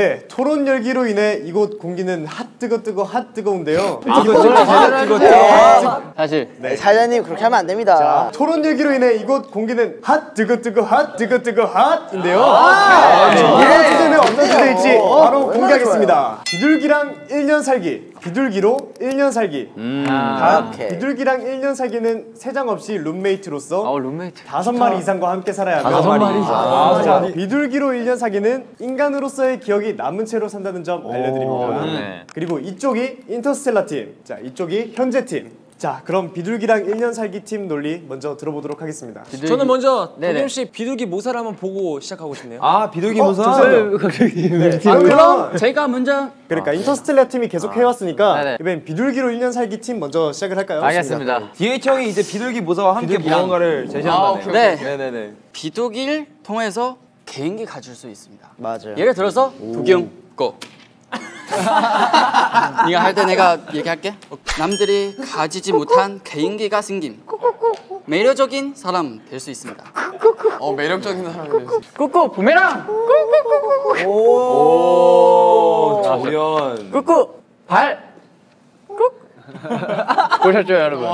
네, 토론 열기로 인해 이곳 공기는 핫 뜨거운데요. 사실 네. 사장님 그렇게 하면 안 됩니다. 자, 토론 열기로 인해 이곳 공기는 핫 뜨거운데요. 이번 주제는 어떤 주제일지 바로 공개하겠습니다. 비둘기랑 1년 살기, 비둘기로 1년 살기. 다 비둘기랑 1년 살기는 세장 없이 룸메이트로서 5마리 이상과 함께 살아야 하며 5마리 이상. 자, 비둘기로 1년 살기는 인간으로서의 기억이 남은 채로 산다는 점 알려드립니다. 그리고 이쪽이 인터스텔라 팀, 자 이쪽이 현재 팀. 자, 그럼 비둘기랑 1년 살기 팀 논리 먼저 들어보도록 하겠습니다. 비둘기. 저는 먼저 도겸씨 비둘기 모사를 한번 보고 시작하고 싶네요. 아, 비둘기 모사? 네. 아, 그럼 제가 먼저 인터스텔라 팀이 계속 해왔으니까 이번엔 비둘기로 1년 살기 팀 먼저 시작을 할까요? 알겠습니다. DH 형이 이제 비둘기 모사와 함께 무언가를 제시한다네요. 네. 비둘기를 통해서 개인기 가질 수 있습니다. 맞아요. 예를 들어서 도겸 거 네가 할 때 내가 얘기할게. 남들이 가지지 못한 개인기가 생김. 매력적인 사람 될 수 있습니다. 매력적인 사람 될 수 있습니다. 꾸꾸 부메랑. 오 도연. 꾸꾸 발. 보셨죠 여러분?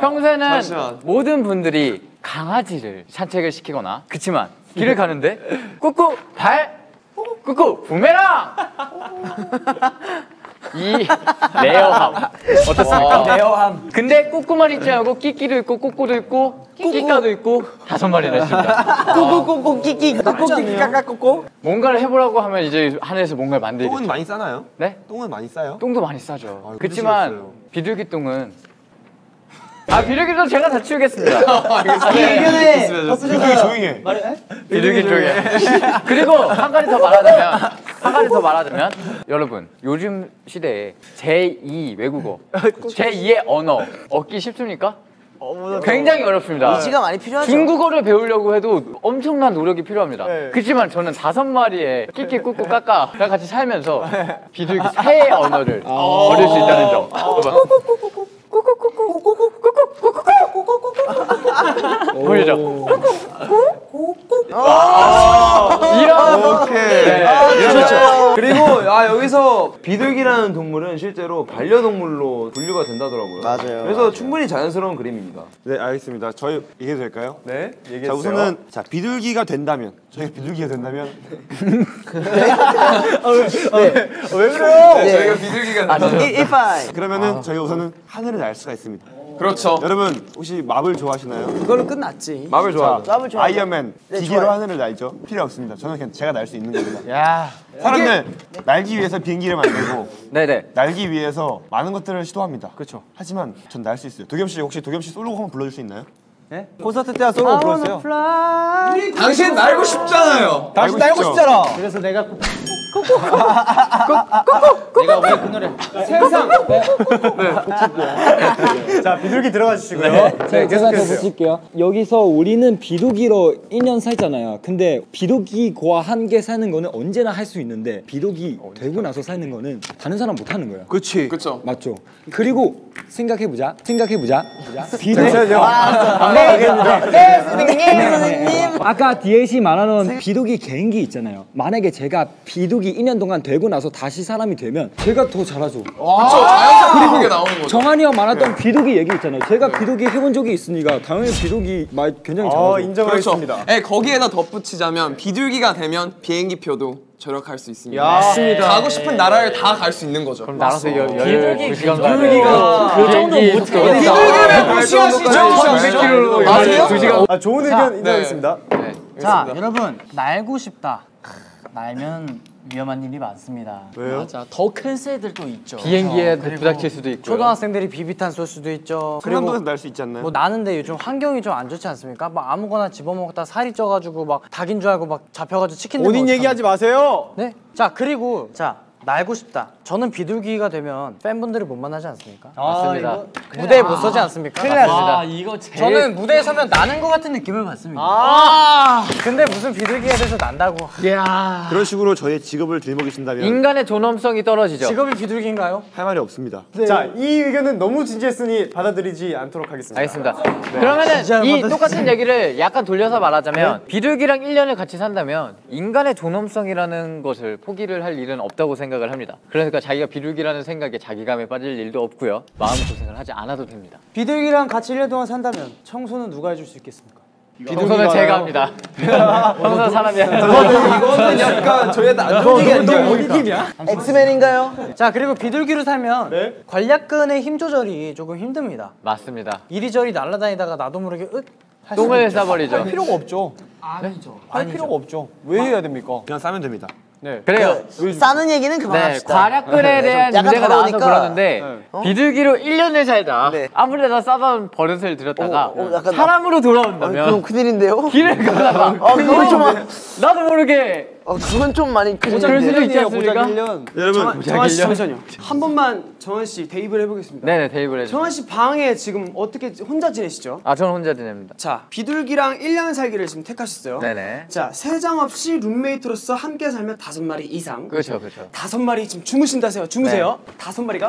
평소에는 잠시만. 모든 분들이 강아지를 산책을 시키거나 그치만 길을 가는데 꾸꾸 발. 꾸꾸 부메랑! 이 레어함 어떻습니까? 레어함. 근데 꾸꾸만 있지 않고 끼끼도 있고 꾸꾸도 있고 끼까도 있고 5마리나 있습니다. 꾸꾸꾸꾸 끼끼 까까꾸꾸. 뭔가를 해보라고 하면 이제 하늘에서 뭔가를 만들게. 똥은 많이 싸나요? 네? 똥은 많이 싸요? 똥도 많이 싸죠. 그렇지만 비둘기 똥은 비둘기도 제가 다 치우겠습니다. 비둘기 조용해. 비둘기 조용해. 그리고 한 가지 더 말하자면 여러분 요즘 시대에 제2 외국어, 제2의 언어 얻기 쉽습니까? 굉장히 어렵습니다. 의지가 많이 필요하죠. 중국어를 배우려고 해도 엄청난 노력이 필요합니다. 네. 그렇지만 저는 5마리의 끼끼 꾸꾸 까까랑 같이 살면서 비둘기 새의 언어를 얻을 수 있다는 점. 보이죠? 이렇게. 그리고 여기서 비둘기라는 동물은 실제로 반려동물로 분류가 된다더라고요. 맞아요. 그래서 충분히 자연스러운 그림입니다. 네, 알겠습니다. 저희 얘기해도 될까요? 네, 얘기해주세요. 자, 우선은 비둘기가 된다면 왜 그래요? 저희가 비둘기가 된다면 그러면은 저희가 우선은 하늘을 날 수가 있습니다. 그렇죠. 여러분 혹시 마블 좋아하시나요? 그걸로 끝났지. 마블 좋아. 아이언맨 기계로 하늘을 날죠. 필요 없습니다. 저는 그냥 제가 날 수 있는 겁니다. 사람은 날기 위해서 비행기를 만들고 날기 위해서 많은 것들을 시도합니다. 그렇죠. 하지만 전 날 수 있어요. 도겸 씨 혹시 도겸 씨 솔로곡 한번 불러줄 수 있나요? 네? 콘서트 때야 솔로곡 불렀어요. 당신 날고 싶잖아요. 당신 날고 싶잖아. 그래서 내가 내가 왜 그 노래 세상. 자, 비둘기 들어가 주시고요. 제가 계속해서 붙일게요. 여기서 우리는 비둘기로 1년 살잖아요. 근데 비둘기와 함께 사는 거는 언제나 할 수 있는데 비둘기 되고 나서 사는 거는 다른 사람 못 하는 거예요. 그렇지. 그렇죠. 맞죠. 그리고 생각해보자. 비둘기요. 네, 선생님. 아까 DH 말하는 비둘기 개인기 있잖아요. 만약에 제가 비둘기 1년 동안 되고 나서 다시 사람이 되면 제가 더 잘하죠. 그리고 나오는 거죠. 정한이 형 말했던 비둘기 얘기 있잖아요. 제가 비둘기 해본 적이 있으니까 당연히 비둘기 말 굉장히 잘하죠. 인정하겠습니다. 네, 거기에다 덧붙이자면 비둘기가 되면 비행기표도 절약할 수 있습니다. 맞습니다. 가고 싶은 나라를 다 갈 수 있는 거죠. 그럼 나라서 12시간 가야 돼요. 비둘기가 그 정도 못 가요. 비둘기를 무시하시죠. 아세요? 좋은 의견 인정하겠습니다. 자, 여러분 날고 싶다. 날면 위험한 일이 많습니다. 왜요? 맞아. 더 큰 새들도 있죠. 비행기에 부닥칠 수도 있고 초등학생들이 비비탄 쏠 수도 있죠. 한남동에서 날 수 있지 않나요? 나는데 요즘 환경이 좀 안 좋지 않습니까? 아무거나 집어먹다 살이 쪄가지고 닭인 줄 알고 잡혀가지고 치킨 본인 얘기하지 마세요! 네? 자, 그리고 날고 싶다. 저는 비둘기가 되면 팬분들을 못 만나지 않습니까? 아, 맞습니다. 이거, 무대에 못 서지 않습니까? 큰일 났습니다. 아, 이거 제일... 저는 무대에 서면 나는 것 같은 느낌을 받습니다. 아, 근데 무슨 비둘기가 돼서 난다고. 이야. 그런 식으로 저의 직업을 들먹이신다면 인간의 존엄성이 떨어지죠. 직업이 비둘기인가요? 할 말이 없습니다. 네. 자, 이 의견은 너무 진지했으니 받아들이지 않도록 하겠습니다. 알겠습니다. 네. 그러면은 이 똑같은 얘기를 약간 돌려서 말하자면 네? 비둘기랑 1년을 같이 산다면 인간의 존엄성이라는 것을 포기를 할 일은 없다고 생각을 합니다. 그러니까 자기가 비둘기라는 생각에 자기감에 빠질 일도 없고요. 마음고생을 하지 않아도 됩니다. 비둘기랑 같이 1년 동안 산다면 청소는 누가 해줄 수 있겠습니까? 청소는 제가 합니다. 청소는 사람이 합니다. 이거는 약간 저의 안정적이 아니라 어디 팀이야? 엑스맨인가요? 자, 그리고 비둘기로 살면 네? 관략근의 힘 조절이 조금 힘듭니다. 맞습니다. 이리저리 날아다니다가 나도 모르게 윽! 똥을 싸버리죠. 할 필요가 없죠. 아니죠. 할 필요가 없죠. 왜 해야 됩니까? 그냥 싸면 됩니다. 네, 그래요. 그, 싸는 얘기는 그만합시다. 네, 과략근에 대한 문제가 나와서 그러는데 네. 어? 비둘기로 1년을 살다 네. 아무데나 싸다 버릇을 들였다가 사람으로 돌아온다면 그럼 큰일인데요? 길을 가다가 그건 좀 나도 모르게 그건 좀 많이 큰일인데요? 그럴 수도 있지 않습니까? 여러분, 정한씨 잠시만요. 한 번만 정한씨 대입을 해보겠습니다. 네네, 대입을 해주세요. 정한씨 방에 지금 어떻게 혼자 지내시죠? 아, 저는 혼자 지냅니다. 자, 비둘기랑 1년 살기를 지금 택하셨어요. 네네. 자, 세 장 없이 룸메이트로서 함께 살면 5마리 이상. 그렇죠, 그렇죠. 5마리 지금 주무신다세요. 주무세요. 네. 5마리가.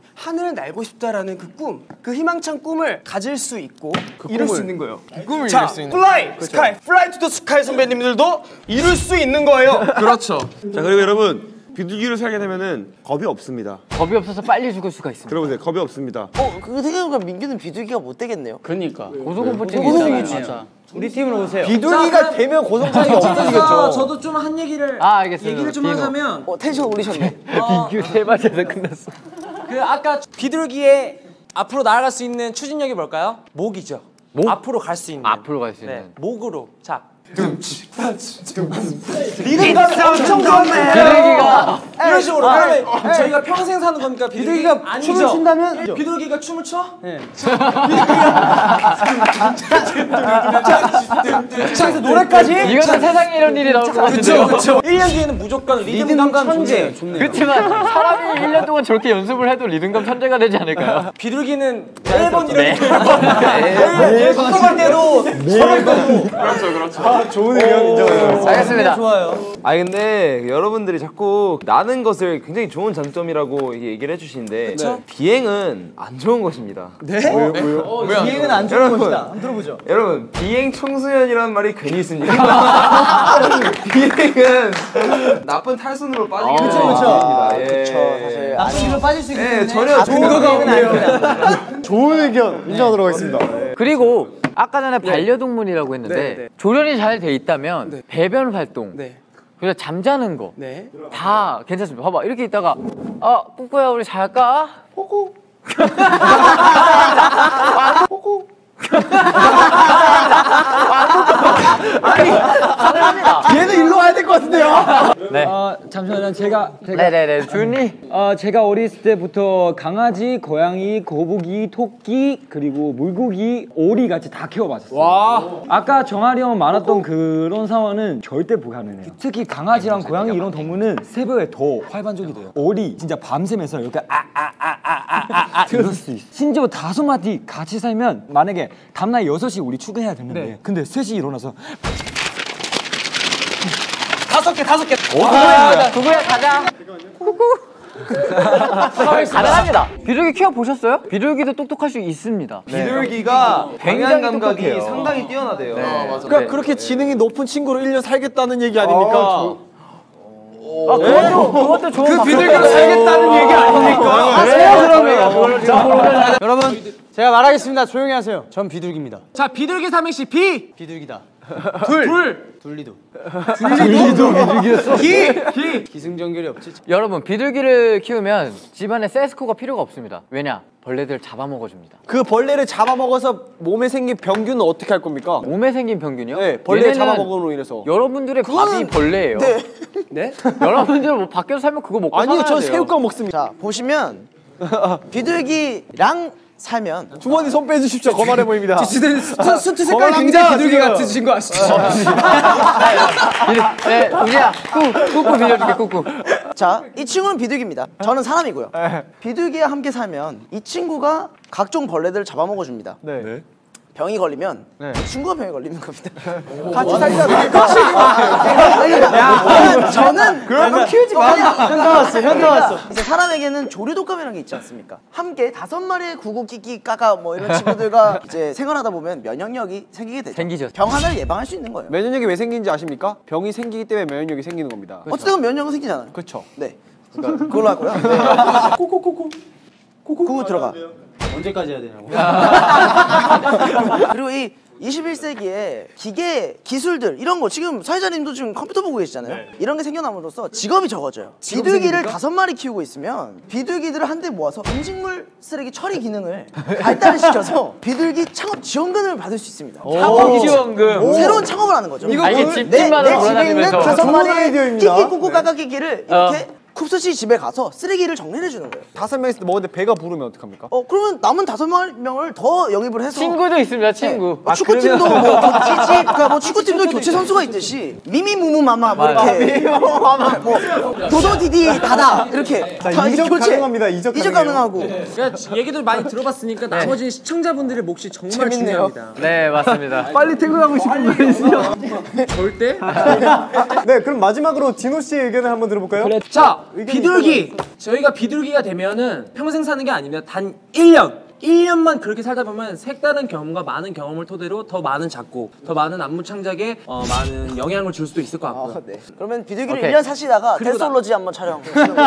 하늘을 날고 싶다라는 그 꿈, 그 희망찬 꿈을 가질 수 있고 그 이룰 수 있는 거예요. 그 꿈을 자, 이룰 수 있는 플라이, 그렇죠. 스카이, 플라이 투 더 스카이 선배님들도 이룰 수 있는 거예요. 그렇죠. 자, 그리고 여러분 비둘기로 살게 되면은 겁이 없습니다. 겁이 없어서 빨리 죽을 수가 있습니다. 들어보세요. 겁이 없습니다. 그 생각해보니까 민규는 비둘기가 못 되겠네요. 그러니까 고소공포증이 있잖아요. 우리 팀으로 오세요. 비둘기가 되면 고성장이 없어지겠죠. 저도 좀 한 얘기를 알겠습니다. 얘기를 좀 하자면 텐션 올리셨네. 민규 3마디에서 끝났어. 그 아까 비둘기의 앞으로 날아갈 수 있는 추진력이 뭘까요? 목이죠. 목? 앞으로 갈 수 있는. 앞으로 갈 수 있는. 네. 목으로. 자. 비둘기가 엄청 좋네. 비둘기가 이런 식으로. 그러면 저희가 평생 사는 겁니까? 비둘기가 춤을 춘다면? 비둘기가 춤을 춰? 네. 그래서 노래까지? 이거는 세상에 이런 일이 나올 것 같은데요. 그렇죠. 1년 뒤에는 무조건 리듬감 천재. 그렇지만 사람이 1년 동안 저렇게 연습을 해도 리듬감 천재가 되지 않을까요? 비둘기는 매번 이런 식으로 매일 속도갈 때도 저럴 거고. 그렇죠, 그렇죠. 좋은 의견이죠. 알겠습니다. 좋아요. 아니 근데 여러분들이 자꾸 나는 것을 굉장히 좋은 장점이라고 얘기를 해주시는데 네. 비행은 안 좋은 것입니다. 네? 왜요? 비행은 안 좋은 것이다. 한번 들어보죠. 여러분, 비행 청소년이라는 말이 괜히 있습니다. 비행은 나쁜 탈선으로 빠지게 되는 것입니다. 그렇죠. 사실 나쁜 길로 빠질 수 있기 때문에 전혀 좋은 건 아닙니다. 좋은 의견 인정하도록 하겠습니다. 그리고 아까 전에 반려동물이라고 했는데 네. 조련이 잘 돼 있다면 네. 배변 활동, 네. 그리고 잠자는 거 다 네. 괜찮습니다. 봐봐, 이렇게 있다가 꾸꾸야 우리 잘까? 호구 호구 아니, 얘는 일로 와야 될 것 같은데요? 네. 잠시만요. 제가 네네네. 준이. 제가 어렸을 때부터 강아지, 고양이, 거북이, 토끼, 그리고 물고기, 오리 같이 다 키워봤었어요. 와. 아까 정아리 형 말했던 그런 상황은 절대 불가능해요. 특히 강아지랑 고양이 이런 동물은 새벽에 더 활반적이 돼요. 오리 진짜 밤새면서 이렇게 들을 수 있어. 심지어 5마디 같이 살면 만약에 다음날 6시 우리 출근해야 되는데 네. 근데 3시 일어나서 5개 구구야 가자. 구구. 가능합니다. 비둘기 키워 보셨어요? 비둘기도 똑똑할 수 있습니다. 네. 비둘기가 굉장히 감각이 똑똑해요. 상당히 뛰어나대요. 네. 그러니까 네. 그렇게 지능이 높은 친구로 1년 살겠다는 얘기 아닙니까? 그것도 좋은 그 비둘기로 살겠다는 얘기 아닙니까? 하세요. 여러분, 제가 말하겠습니다. 조용히 하세요. 전 비둘기입니다. 자, 비둘기 삼행시. 비둘기다. 둘리도 비둘기였어. 기승전결이 없지. 여러분, 비둘기를 키우면 집안에 세스코가 필요가 없습니다. 왜냐? 벌레들 잡아먹어줍니다. 그 벌레를 잡아먹어서 몸에 생긴 병균은 어떻게 할 겁니까? 몸에 생긴 병균이요? 네, 벌레 잡아먹음으로 인해서 여러분들의 밥이 벌레예요. 네? 네? 여러분들 뭐 밖에서 살면 그거 먹고 살아야 돼요. 아니요, 저 새우깡 먹습니다. 자, 보시면 비둘기랑 살면 주머니 손 빼주십시오. 거만해 보입니다. 지들 수트 색깔이 굉장히 비둘기 같으신 거 아시죠? 네, 우리야 꾹꾹 빌려줄게, 꾹꾹. 자, 이 친구는 비둘기입니다. 저는 사람이고요. 비둘기와 함께 살면 이 친구가 각종 벌레들을 잡아먹어줍니다. 네. 병이 걸리면 친구가 병에 걸리는 겁니다. 같이 살자. 야, 저는 그런 키우지 마. 현타 왔어. 이제 사람에게는 조류독감이라는 게 있지 않습니까? 함께 5마리의 구구 끼끼 까까 뭐 이런 친구들과 이제 생활하다 보면 면역력이 생기게 되죠. 생기죠. 병 하나를 예방할 수 있는 거예요. 면역력이 왜 생기는지 아십니까? 병이 생기기 때문에 면역력이 생기는 겁니다. 그렇죠. 어쨌든 면역은 생기잖아요. 그렇죠. 네. 그러니까 그걸로 하고요. 코코 들어가. 언제까지 해야 되냐고. 그리고 이 21세기에 기계, 기술들 이런 거 지금 사회자님도 지금 컴퓨터 보고 계시잖아요. 네. 이런 게 생겨남으로써 직업이 적어져요. 비둘기를 5마리 키우고 있으면 비둘기들을 한 대 모아서 음식물 쓰레기 처리 기능을 발달시켜서 비둘기 창업 지원금을 받을 수 있습니다. 창업 지원금. 새로운 창업을 하는 거죠. 이거 내 집에 있는 5마리 끼끼꾸꾸 까까끼기를 이렇게 쿱스씨 집에 가서 쓰레기를 정리를 해주는 거예요. 5명 있을 때 먹었는데 배가 부르면 어떡합니까? 그러면 남은 5명을 더 영입을 해서 친구도 있습니다, 친구. 네. 축구팀도 그러면... 뭐 축구팀도 교체 선수가 있듯이 미미무무마마 뭐 이렇게 도도디디 다다 이렇게 다 이적 가능합니다. 이적 가능하고. 네. 그러니까 얘기들 많이 들어봤으니까 네. 나머지 시청자분들의 몫이 정말 재밌네요. 중요합니다. 네, 맞습니다. 빨리 퇴근하고 싶은 분 있으세요? 절대? 네, 그럼 마지막으로 디노 씨의 의견을 한번 들어볼까요? 그래. 자! 비둘기! 저희가 비둘기가 되면은 평생 사는 게 아닙니다. 단 1년! 1년만 그렇게 살다 보면 색다른 경험과 많은 경험을 토대로 더 많은 작곡, 더 많은 안무 창작에 많은 영향을 줄 수도 있을 것 같고요. 네. 그러면 비둘기를 오케이. 1년 사시다가 댄스홀로지 한번 촬영. 비둘기로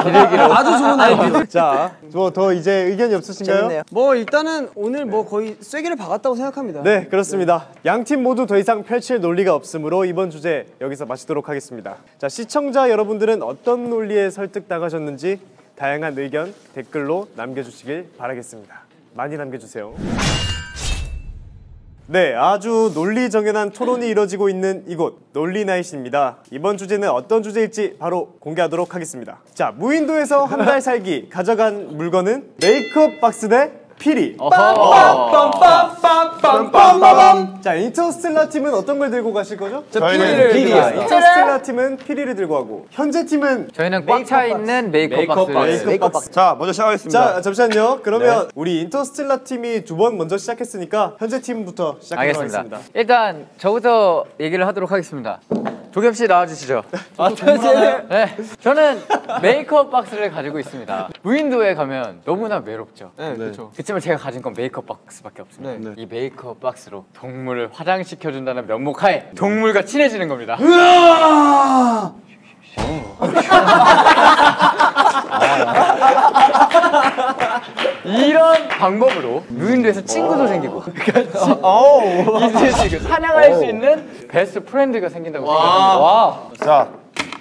아주 좋은 아이디어. 자, 뭐 더 이제 의견이 없으신가요? 재밌네요. 뭐 일단은 오늘 뭐 거의 쐐기를 박았다고 생각합니다. 네, 그렇습니다. 네. 양팀 모두 더 이상 펼칠 논리가 없으므로 이번 주제 여기서 마치도록 하겠습니다. 자, 시청자 여러분들은 어떤 논리에 설득당하셨는지 다양한 의견 댓글로 남겨주시길 바라겠습니다. 많이 남겨주세요. 네, 아주 논리정연한 토론이 이뤄지고 있는 이곳 논리나잇입니다. 이번 주제는 어떤 주제일지 바로 공개하도록 하겠습니다. 자, 무인도에서 한 달 살기 가져간 물건은 메이크업 박스 대 피리. 빰빰빰빰빰빰빰빰빰. 자, 인터스텔라 팀은 어떤 걸 들고 가실 거죠? 저희는 피리예요. 인터스텔라 팀은 피리를 들고 가고 현재 팀은 저희는 꽉 차 있는 메이크업 박스. 자, 먼저 시작하겠습니다. 자, 잠시만요. 그러면 우리 인터스텔라 팀이 두 번 먼저 시작했으니까 현재 팀부터 시작하겠습니다. 일단 저부터 얘기를 하도록 하겠습니다. 조겸 씨 나와주시죠. 네, 저는 메이크업 박스를 가지고 있습니다. 무인도에 가면 너무나 외롭죠. 네, 그렇죠. 그렇지만 제가 가진 건 메이크업 박스밖에 없습니다. 네. 이 메이크업 박스로 동물을 화장시켜준다는 명목하에 동물과 친해지는 겁니다. 으아! 이런 방법으로 무인도에서 친구도 생기고 이제 사냥할 수 있는 베스트 프렌드가 생긴다고 생각합니다. 자,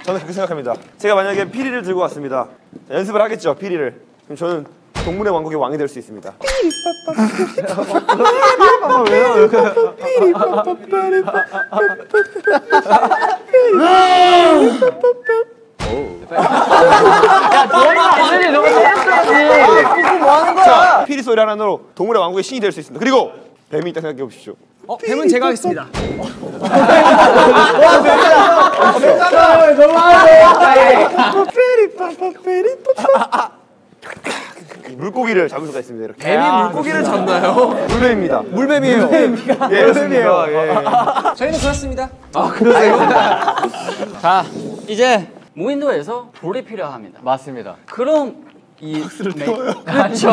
저는 그렇게 생각합니다. 제가 만약에 피리를 들고 왔습니다. 자, 연습을 하겠죠, 피리를. 그럼 저는 동물의 왕국의 왕이 될 수 있습니다. 야, 너무 센스까지. 뭐 하는 거야? 피리 소리 하나로 동물의 왕국의 신이 될 수 있습니다. 그리고 뱀이 있다 생각해 보십시오. 뱀은 제가 하겠습니다. 와, 뱀이다. 뱀이다. 너무 하네. 페리파파. 물고기를 잡을 수가 있습니다. 이렇게. 뱀이 물고기를 잡나요? 물뱀입니다. 물뱀이에요. 예, 물뱀이에요. 예. 저희는 그렇습니다. 아, 그래요? 자, 이제 무인도에서 볼이 필요합니다. 맞습니다. 그럼 박스를 태워요? 아니죠.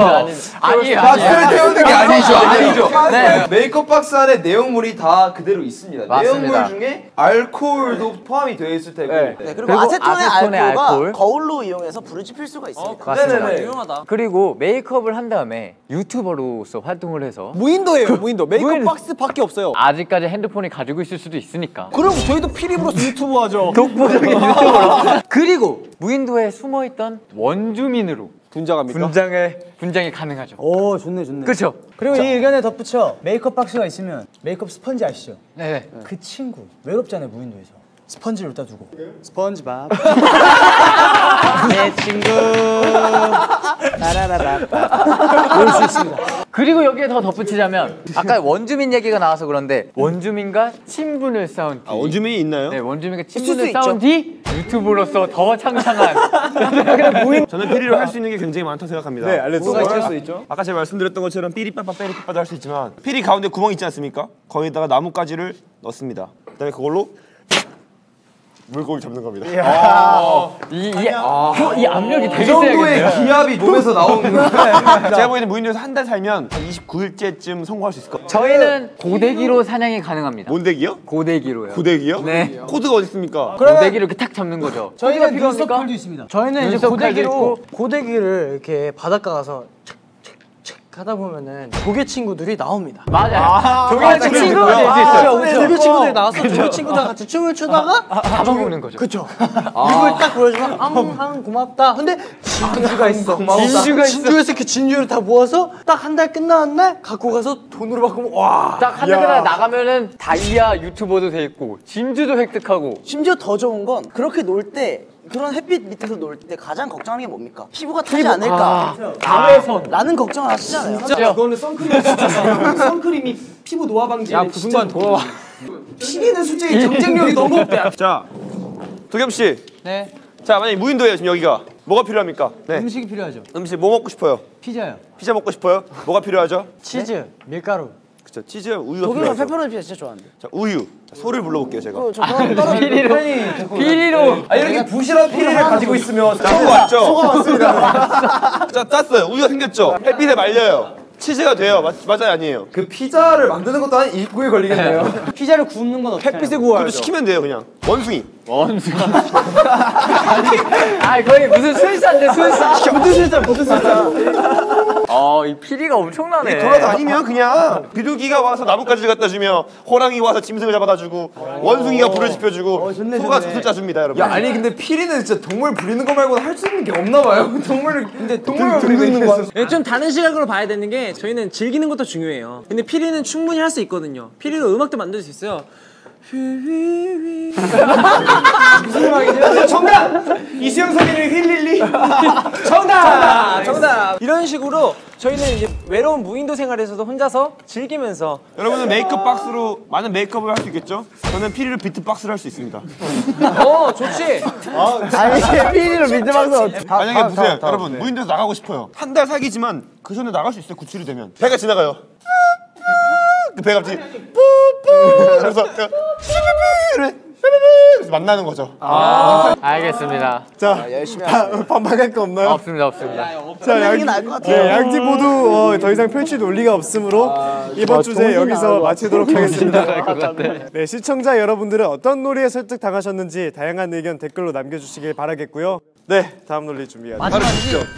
아니에요. 박스를 태우는 게 아니죠. 아니죠. 네. 메이크업 박스 안에 내용물이 다 그대로 있습니다. 맞습니다. 내용물 중에 알코올도 포함이 되어 있을 테고. 네. 네. 그리고 아세톤의 알코올과 거울로 이용해서 불을 지필 수가 있습니다. 네네네. 유용하다. 그리고 메이크업을 한 다음에 유튜버로서 활동을 해서 무인도예요. 무인도. 메이크업 박스밖에 없어요. 아직까지 핸드폰이 가지고 있을 수도 있으니까. 그럼 저희도 피리브로서 유튜브 하죠. 독보적인 유튜버로. 그리고 무인도에 숨어있던 원주민으로 분장합니까? 분장이 가능하죠. 오, 좋네, 좋네. 그렇죠. 그리고 이 의견에 덧붙여 메이크업 박스가 있으면 메이크업 스펀지 아시죠? 네. 그 친구 외롭잖아요, 무인도에서. 스펀지를 여기다 두고. 스펀지밥. 내 친구. 라라라라. 볼 수 있습니다. 그리고 여기에 더 덧붙이자면 아까 원주민 얘기가 나와서 그런데 원주민과 친분을 쌓은 뒤 원주민이 있나요? 네, 원주민과 친분을 쌓은 뒤 유튜브로서 더 창창한 저는 삐리로 할 수 있는 게 굉장히 많다고 생각합니다. 네, 알려주세요. 뭐가 있을 수 있죠? 아까 제가 말씀드렸던 것처럼 삐리빠빠 삐리빠빠도 할 수 있지만 삐리 가운데 구멍 있지 않습니까? 거기다가 나뭇가지를 넣습니다. 그다음에 그걸로 물고기 잡는 겁니다. 이 압력이 되게 세요. 그 정도의 기압이 몸에서 나오는 건데 제가 보기에는 무인도에서 한 달 살면 한 29일째쯤 성공할 수 있을 것 같아요. 저희는 고데기로 사냥이 가능합니다. 뭔데기요? 고데기로요. 고데기요? 네. 코드가 어디 있습니까? 고데기를 이렇게 탁 잡는 거죠. 저희가 눈썹 칼도 있습니다. 저희는 이제 고데기를 이렇게 바닷가 가서 하다 보면은 조개 친구들이 나옵니다. 맞아요. 조개 친구들이 있어요. 조개 친구들이 나와서 조개 친구들 같이 춤을 추다가 잡아먹는 거죠. 그렇죠. 이걸 딱 보여주면 앙 고맙다. 근데 진주가 있어. 진주가 있어. 진주에서 이렇게 진주를 다 모아서 딱 한 달 끝나는 날 갖고 가서 돈으로 바꾸면 와. 딱 한 달 끝나 나가면은 다이아 유튜버도 돼 있고 진주도 획득하고. 심지어 더 좋은 건 그렇게 놀 때. 그런 햇빛 밑에서 놀 때 가장 걱정하는 게 뭡니까? 피부가 타지 않을까? 자외선 라는 걱정을 하시잖아요. 진짜 이거는 선크림이 진짜 선크림이 피부 노화 방지에 야 무슨 말 돌아와 피리는 솔직히 경쟁력이 너무 없대. 자 도겸씨 네. 자 만약에 무인도예요 지금 여기가 뭐가 필요합니까? 네. 음식이 필요하죠. 음식 뭐 먹고 싶어요? 피자요. 피자 먹고 싶어요? 뭐가 필요하죠? 치즈, 네? 밀가루 그쵸, 치즈, 우유가 필요하죠. 독일은 페퍼로니 피자 진짜 좋아하는데. 자, 우유. 자, 소리를 불러볼게요, 제가. 피리로. 아, 이렇게 부실한 피리를 가지고 있으면 짠거 맞죠? 속아 맞습니다. 자, 짰어요. 우유가 생겼죠? 햇빛에 말려요. 치즈가 돼요. 맞아요, 아니에요? 그 피자를 만드는 것도 한 29일 걸리겠네요. 피자를 굽는 건 어떻게 햇빛에 구워야죠? 그것도 시키면 돼요, 그냥. 원숭이. 아니, 거의 무슨 술사인데, 술사. 무슨 술사. 아, 이 피리가 엄청나네. 돌아다니면 그냥 비둘기가 와서 나뭇가지를 갖다 주며 호랑이 와서 짐승을 잡아다 주고 원숭이가 불을 지펴주고 소가 젖을 짜줍니다, 여러분. 야, 아니 근데 피리는 진짜 동물 부리는 거 말고는 할 수 있는 게 없나 봐요. 동물을 부리는 거. 예, 좀 다른 시각으로 봐야 되는 게 저희는 즐기는 것도 중요해요. 근데 피리는 충분히 할 수 있거든요. 피리도 음악도 만들 수 있어요. 무슨 음악이죠? 정답! 이수영 선생님의 휠릴리? 정답! 이런 식으로 저희는 이제 외로운 무인도 생활에서도 혼자서 즐기면서 여러분은 메이크업 박스로 많은 메이크업을 할 수 있겠죠? 저는 피리로 비트 박스를 할 수 있습니다. 어, 좋지! 아니, 피리로 비트 박스 만약에 보세요, 여러분 무인도에서 나가고 싶어요. 한 달 사귀지만 그 전에 나갈 수 있어요, 97이 되면. 배가 지나가요. 그 배가 갑자기 뿌뿌 그래서 삐삐삐 만나는 거죠. 아, 알겠습니다. 자, 열심히 반박할 거 없나요? 없습니다. 자, 양팀 모두 더 이상 펼칠 논리가 없으므로 이번 주제 여기서 마치도록 하겠습니다. 네, 시청자 여러분들은 어떤 놀이에 설득당하셨는지 다양한 의견 댓글로 남겨주시길 바라겠고요. 네, 다음 논리 준비하도록 하겠습니다.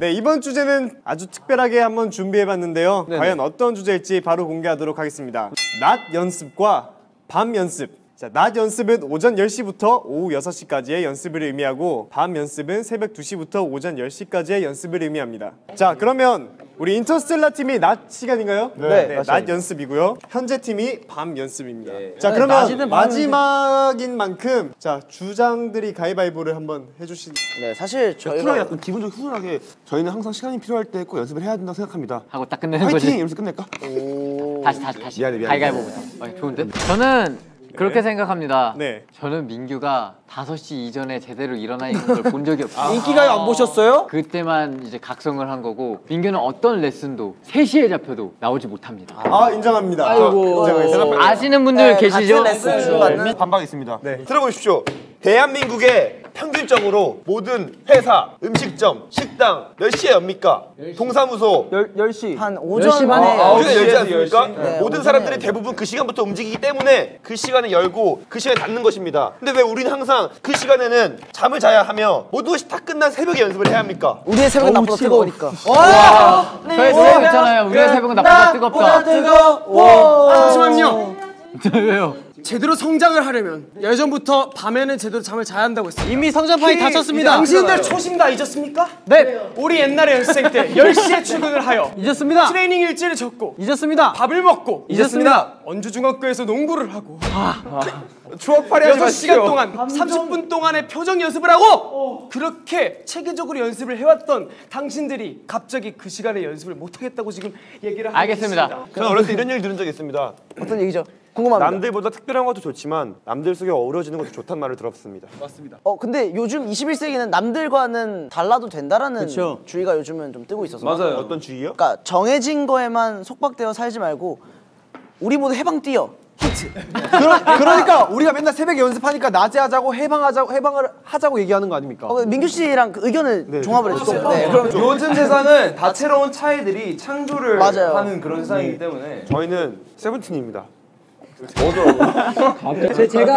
네, 이번 주제는 아주 특별하게 한번 준비해봤는데요. 네네. 과연 어떤 주제일지 바로 공개하도록 하겠습니다. 낮 연습과 밤 연습. 자, 낮 연습은 오전 10시부터 오후 6시까지의 연습을 의미하고 밤 연습은 새벽 2시부터 오전 10시까지의 연습을 의미합니다. 자, 그러면 우리 인터스텔라 팀이 낮 시간인가요? 네, 낮 연습이고요. 현재 팀이 밤 연습입니다. 네. 자, 그러면 마지막인 만큼 자, 주장들이 가위바위보를 한번 해주신. 네, 사실 저희가 약간 기분적으로 훈훈하게 저희는 항상 시간이 필요할 때 꼭 연습을 해야 된다고 생각합니다. 하고 딱 끝내는 거지. 파이팅! 이러면서 끝낼까? 오... 다시. 미안해. 가위바위보부터. 아, 좋은데? 저는 그렇게 생각합니다. 네. 저는 민규가 5시 이전에 제대로 일어나 있는 걸 본 적이 없어요. 인기가요 안 보셨어요? 그때만 이제 각성을 한 거고 민규는 어떤 레슨도 3시에 잡혀도 나오지 못합니다. 아, 인정합니다. 아이고. 아시는 분들 계시죠? 레슨 반박 있습니다. 네. 들어보십시오. 대한민국의 평균적으로 모든 회사, 음식점, 식당 몇 시에 엽니까? 10시. 동사무소 10시 한 오전 10시 반에 오전에 열지 않습니까? 네, 모든 사람들이 대부분 그 시간부터 움직이기 때문에 그 시간에 열고 그 시간에 닫는 것입니다. 근데 왜 우리는 항상 그 시간에는 잠을 자야 하며 모든 것이 다 끝난 새벽에 연습을 해야 합니까? 우리의 새벽은 나보다 뜨거우니까. 네. 저희 노래가 있잖아요. 우리의 새벽은 나보다 뜨겁다. 뜨거워. 잠시만요. 왜요? 제대로 성장을 하려면 예전부터 밤에는 제대로 잠을 자야 한다고 했어요. 이미 성장판이 닫혔습니다. 당신들 초심 다 잊었습니까? 네! 우리 옛날에 연습생 때 10시에 출근을 하여 잊었습니다. 트레이닝 일지를 적고 잊었습니다. 밥을 먹고 잊었습니다. 원주중학교에서 농구를 하고 조합팔이 하지 마시오. 6시간 동안 30분 동안의 표정 연습을 하고 그렇게 체계적으로 연습을 해왔던 당신들이 갑자기 그 시간에 연습을 못하겠다고 지금 얘기를 하고 있습니다. 저는 어렸을 때 이런 얘기를 들은 적이 있습니다. 어떤 얘기죠? 궁금합니다. 남들보다 특별한 것도 좋지만 남들 속에 어우러지는 것도 좋단 말을 들었습니다. 맞습니다. 근데 요즘 21세기는 남들과는 달라도 된다라는 그쵸. 주의가 요즘은 좀 뜨고 있어서. 맞아요. 어떤 주의요? 그러니까 정해진 거에만 속박되어 살지 말고 우리 모두 해방 뛰어. 히트. 그러니까 우리가 맨날 새벽에 연습하니까 낮에 하자고 해방을 하자고 얘기하는 거 아닙니까? 민규 씨랑 그 의견을 종합을 해주세요. 네, 그럼 요즘 세상은 다채로운 차이들이 창조를 맞아요. 하는 그런 세상이기 때문에 저희는 세븐틴입니다.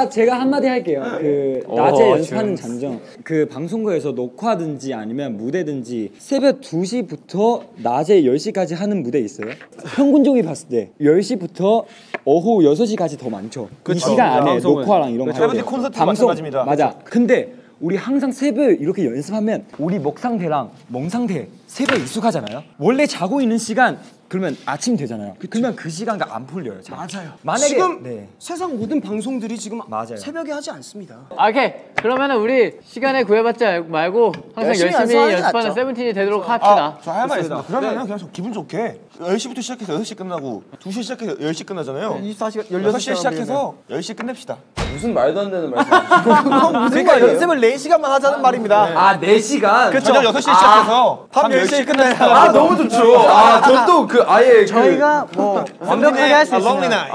제가 한마디 할게요. 그 낮에 연습하는 잔정. 그 방송국에서 녹화든지 아니면 무대든지 새벽 2시부터 낮에 10시까지 하는 무대 있어요. 평균적으로 봤을 때 10시부터 오후 6시까지 더 많죠. 이 시간 안에 녹화랑 이런 거 하는데 세븐틴 콘서트 마찬가지입니다. 맞아. 근데 우리 항상 새벽 이렇게 연습하면 우리 목 상태랑 멍 상태 새벽 익숙하잖아요. 원래 자고 있는 시간 그러면 아침 되잖아요. 그러면 그 시간가 안 풀려요. 잘. 맞아요. 만약에 지금 네. 세상 모든 방송들이 지금 맞아요. 새벽에 하지 않습니다. 오케이. 그러면은 우리 시간에 구애받지 말고 항상 열심히 연습하는 세븐틴이 되도록 합시다. 저 할 말 있습니다. 그러면은 그냥 기분 좋게 10시부터 시작해서 6시 끝나고 2시에 시작해서 10시 끝나잖아요. 16시에 시작해서 10시 끝냅시다. 무슨 말도 안 되는 말씀. 그러니까 말이에요? 연습을 4시간만 하자는 말입니다. 네. 4시간? 그쵸. 저녁 6시에 시작해서 밤 10시에 끝내자. 너무 좋죠. 저 또 그 아예 저희가 뭐 완벽하게 할 수 있습니다.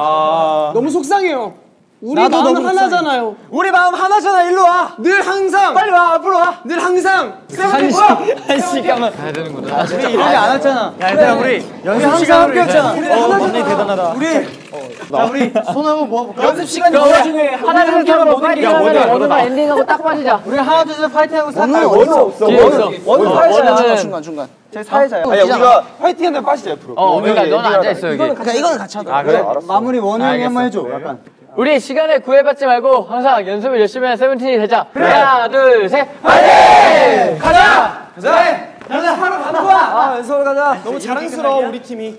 너무 속상해요. 우리 마음 하나잖아요. 우리 마음 하나잖아. 일로 와. 늘 항상 빨리 와. 앞으로 와. 늘 항상 세븐틴 뭐야? 한 시간만 가야 되는구나. 우리 이런 게 안 왔잖아. 야 얘들아 우리 연습 시간으로 했잖아. 언니 대단하다. 우리 손 한번 모아볼까? 연습 시간이 뭐 중에 하나 둘 셋 모든 게 원우가 엔딩하고 딱 빠지자. 우리 하나 둘 셋 파이팅하고 싹 다. 원우 파이팅하자. 중간. 제 사회자야. 아니 우리가 파이팅하면 빠지자 앞으로. 그러니까 넌 앉아 있어 여기. 이거는 같이 하자. 그래? 마무리 원우 형이 한번 해줘. 약간. 우리 시간에 구애받지 말고 항상 연습을 열심히 하는 세븐틴이 되자. 그래. 하나 둘 셋 파이팅! 가자! 가자! 가자! 하러 가자! 연습을 가자! 너무 자랑스러워 우리 팀이.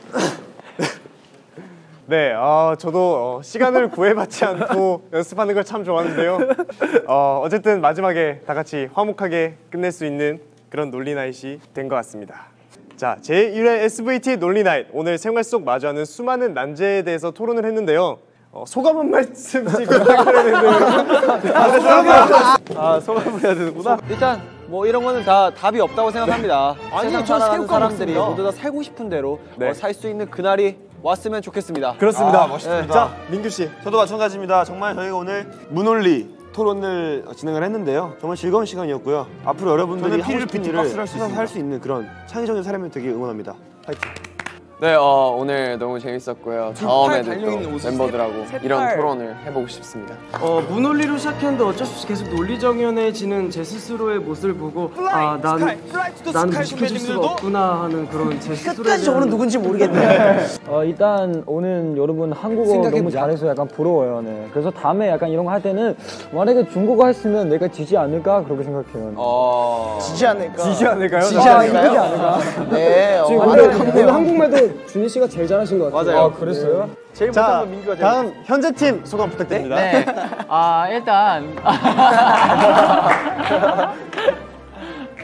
네, 저도 시간을 구애받지 않고 연습하는 걸 참 좋아하는데요. 어쨌든 마지막에 다 같이 화목하게 끝낼 수 있는 그런 논리나잇이 된 것 같습니다. 자, 제1회 SVT 논리나잇 오늘 생활 속 마주하는 수많은 난제에 대해서 토론을 했는데요. 소감 한 말씀씩 부탁드려야 되는데 소감을 해야 되는구나. 일단 뭐 이런 거는 다 답이 없다고 생각합니다. 세상 살아가는 사람들이 모두 다 살고 싶은 대로 살 수 있는 그날이 왔으면 좋겠습니다. 그렇습니다. 멋있습니다. 자, 민규 씨. 저도 마찬가지입니다. 정말 저희가 오늘 무논리 토론을 진행을 했는데요. 정말 즐거운 시간이었고요. 앞으로 여러분들이 하고 싶은 일을 할 수 있는 그런 창의적인 사람이 되길 응원합니다. 파이팅! 네, 오늘 너무 재밌었고요. 다음에도 또 멤버들하고 이런 토론을 해보고 싶습니다. 무논리로 시작했는데 어쩔 수 없이 계속 논리정연해지는 제 스스로의 모습을 보고 난 무식해질 수가 없구나 하는 그런 제 스스로에 끝까지 오는 누군지 모르겠네. 일단 오늘 여러분 한국어 너무 잘해서 약간 부러워요. 네. 그래서 다음에 약간 이런 거 할 때는 만약에 중국어 했으면 내가 지지 않을까 그렇게 생각해요. 지지 않을까? 지지 않을까요? 지지 않을까? 네, 오늘 한국말도 준희 씨가 제일 잘하신 것 같아요. 맞아요. 그랬어요? 네. 제일 못한 건 민규가 제일. 다음 현재 팀 소감 부탁드립니다. 네. 일단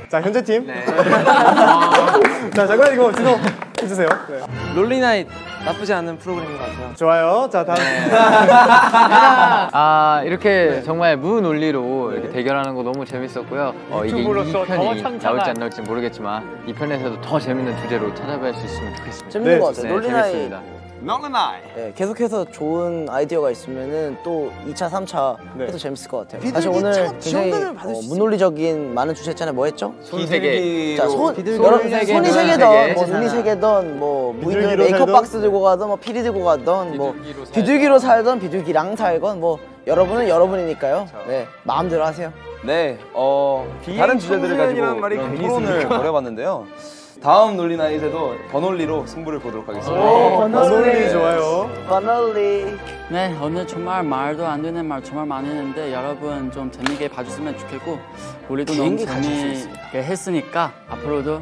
자, 현재 팀. 네. 자, 잠깐 이거 진호 해주세요. 롤리나잇 나쁘지 않은 프로그램인 것 같아요. 좋아요. 자, 다음. 네. 이렇게 정말 무논리로 이렇게 대결하는 거 너무 재밌었고요. 이게 2편이 나올지 안 나올지 모르겠지만 2편에서도 더 재밌는 주제로 찾아뵐 수 있으면 좋겠습니다. 재밌는 것 같아요. 롤리나잇 네, 계속해서 좋은 아이디어가 있으면은 또 2차, 3차 네. 해도 재밌을 것 같아요. 사실 오늘 굉장히 문논리적인 많은 주제 있잖아요. 뭐 했죠? 손 3개. 자, 손이 3개던, 뭐 눈이 3개던, 뭐 무인도 메이크업 박스 들고 가던, 뭐 피리 들고 가던, 뭐 비둘기로 살던, 비둘기랑 살건, 뭐 여러분은 여러분이니까요. 네, 마음대로 하세요. 네, 다른 주제들을 가지고 토론을 벌여봤는데요. 다음 논리나잇에도 번논리로 승부를 보도록 하겠습니다. 번논리 좋아요. 번논리. 네, 오늘 정말 말도 안 되는 말 정말 많이 했는데 여러분 좀 재미있게 봐주시면 좋겠고 우리도 너무 재미있게 했으니까 앞으로도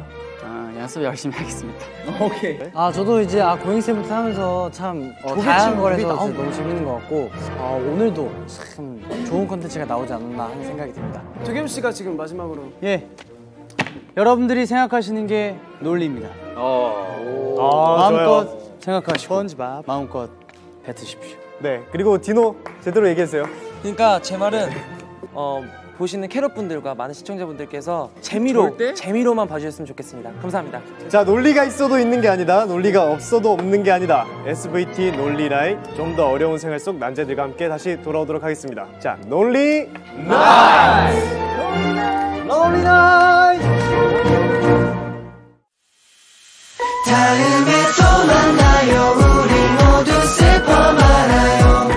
연습 열심히 하겠습니다. 오케이. 아, 저도 이제 고잉 세븐틴 하면서 참 다양한 걸 해서 너무 재밌는 것 같고 오늘도 참 좋은 콘텐츠가 나오지 않았나 하는 생각이 듭니다. 도겸 씨가 지금 마지막으로 예. 여러분들이 생각하시는 게 논리입니다. 마음껏 좋아요. 생각하시고 스펀지밥 마음껏 뱉으십시오. 네, 그리고 디노 제대로 얘기했어요. 그러니까 제 말은 보시는 캐럿분들과 많은 시청자분들께서 재미로만 봐주셨으면 좋겠습니다. 감사합니다. 자, 논리가 있어도 있는 게 아니다. 논리가 없어도 없는 게 아니다. SVT 논리나잇 좀 더 어려운 생활 속 난제들과 함께 다시 돌아오도록 하겠습니다. 자, 논리 나잇! 논리 나잇! 다음에 또 만나요. 우리 모두 슬퍼 말아요.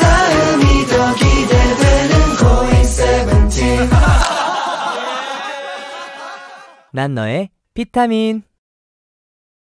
다음이 더 기대되는 Going Seventeen. 난 너의 비타민.